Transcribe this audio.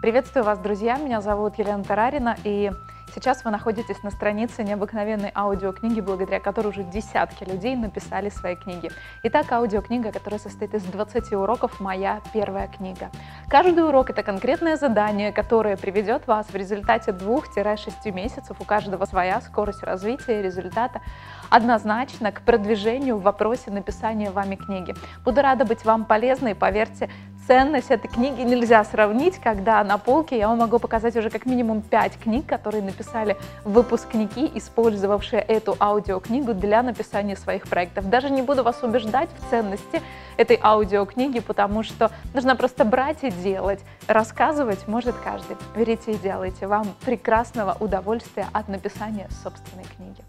Приветствую вас, друзья! Меня зовут Елена Тарарина, и сейчас вы находитесь на странице необыкновенной аудиокниги, благодаря которой уже десятки людей написали свои книги. Итак, аудиокнига, которая состоит из 20 уроков «Моя первая книга». Каждый урок – это конкретное задание, которое приведет вас в результате 2-6 месяцев, у каждого своя скорость развития и результата, однозначно к продвижению в вопросе написания вами книги. Буду рада быть вам полезной, и поверьте, ценность этой книги нельзя сравнить, когда на полке я вам могу показать уже как минимум 5 книг, которые написали выпускники, использовавшие эту аудиокнигу для написания своих проектов. Даже не буду вас убеждать в ценности этой аудиокниги, потому что нужно просто брать и делать. Рассказывать может каждый. Берите и делайте. Вам прекрасного удовольствия от написания собственной книги.